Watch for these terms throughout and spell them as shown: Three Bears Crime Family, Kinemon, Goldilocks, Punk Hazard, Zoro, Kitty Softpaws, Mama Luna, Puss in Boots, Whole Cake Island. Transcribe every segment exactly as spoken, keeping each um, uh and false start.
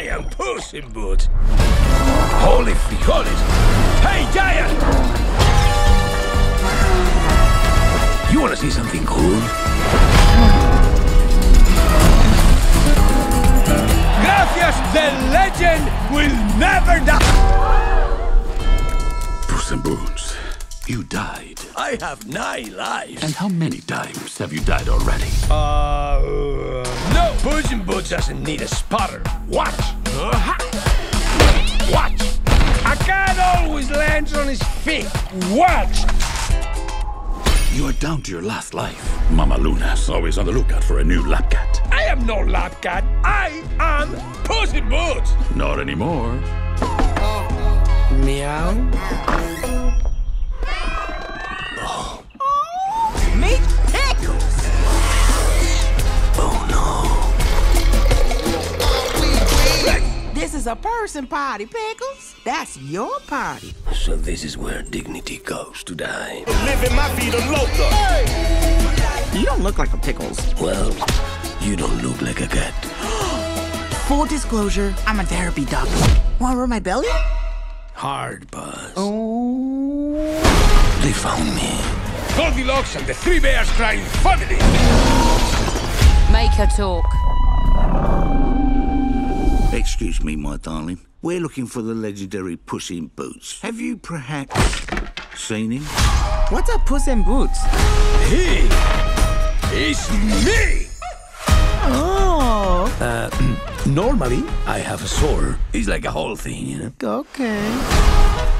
I am Puss in Boots. Holy frijoles! Hey, Giant! You wanna see something cool? Gracias, the legend will never die! Puss in Boots, you died. I have nine lives. And how many times have you died already? Uh... uh no! Puss in Boots doesn't need a spotter. Watch! Uh-huh. Watch! A cat always lands on his feet. Watch! You are down to your last life. Mama Luna's always on the lookout for a new lap cat. I am no lap cat. I am Puss in Boots. Not anymore. Meow. This is a person party, Pickles. That's your party. So this is where dignity goes to die. Living my vida loca. Hey! You don't look like a Pickles. Well, you don't look like a cat. Full disclosure, I'm a therapy doctor. Want to rub my belly? Hard pass. Oh. They found me. Goldilocks and the Three Bears Crying family. Make her talk. Excuse me, my darling. We're looking for the legendary Puss in Boots. Have you perhaps seen him? What's a Puss in Boots? He is me! Oh. Uh, normally, I have a sword. It's like a whole thing, you know? Okay.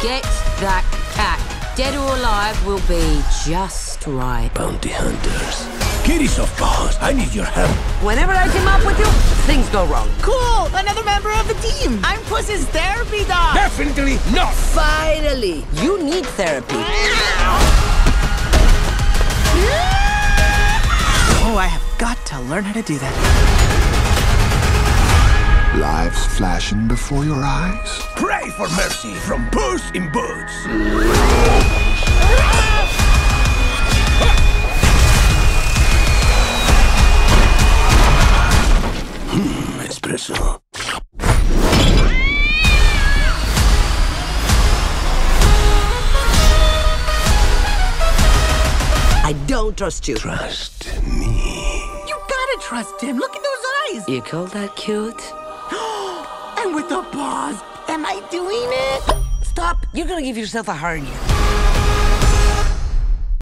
Get that cat. Dead or alive will be just right. Bounty hunters. Kitty Softpaws, I need your help. Whenever I team up with you, things go wrong. Cool! Another member of the team! I'm Puss's therapy dog! Definitely not! Finally! You need therapy. Oh, I have got to learn how to do that. Lives flashing before your eyes? Pray for mercy from Puss in Boots! Espresso. I don't trust you. Trust me. You gotta trust him. Look at those eyes. You call that cute? And with the paws. Am I doing it? Stop. You're gonna give yourself a hernia.